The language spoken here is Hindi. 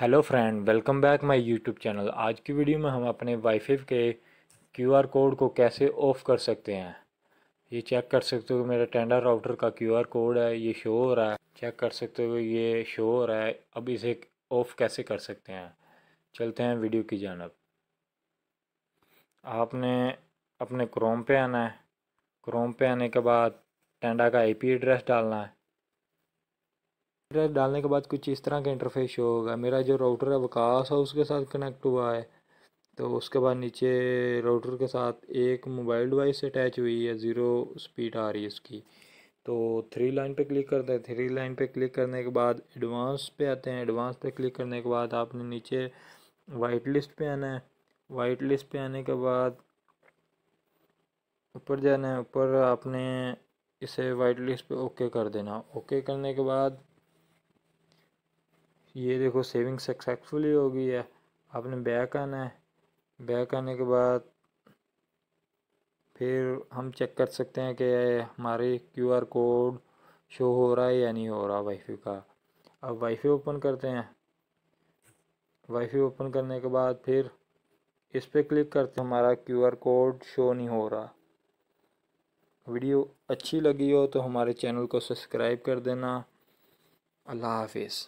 Hello friend, welcome back my YouTube channel. आज की वीडियो में हम अपने वाईफाई के क्यूआर कोड को कैसे ऑफ़ कर सकते हैं, ये चेक कर सकते हो। मेरा टेंडा राउटर का क्यूआर कोड है, ये शो हो रहा है, चेक कर सकते हो, ये शो हो रहा है। अब इसे ऑफ़ कैसे कर सकते हैं, चलते हैं वीडियो की जानब। आपने अपने क्रोम पे आना है, क्रोम पे आने के बाद टेंडा का IP एड्रेस डालना है। एड्रेस डालने के बाद कुछ इस तरह का इंटरफेस शो होगा। मेरा जो राउटर है वकास हाउस के साथ कनेक्ट हुआ है, तो उसके बाद नीचे राउटर के साथ एक मोबाइल डिवाइस अटैच हुई है, 0 स्पीड आ रही है इसकी। तो 3 लाइन पे क्लिक करते हैं, 3 लाइन पे क्लिक करने के बाद एडवांस पे आते हैं। एडवांस पे क्लिक करने के बाद आपने नीचे वाइट लिस्ट पे आना है, वाइट लिस्ट पे आने के बाद ऊपर जाना है, ऊपर आपने इसे वाइट लिस्ट पे ओके कर देना। ओके करने के बाद ये देखो सेविंग सक्सेसफुली हो गई है। आपने बैक आना है, बैक आने के बाद फिर हम चेक कर सकते हैं कि हमारे क्यूआर कोड शो हो रहा है या नहीं हो रहा वाईफाई का। अब वाईफाई ओपन करते हैं। वाईफाई ओपन करने के बाद फिर इस पर क्लिक करते हैं, हमारा क्यूआर कोड शो नहीं हो रहा। वीडियो अच्छी लगी हो तो हमारे चैनल को सब्सक्राइब कर देना। अल्लाह हाफिज़।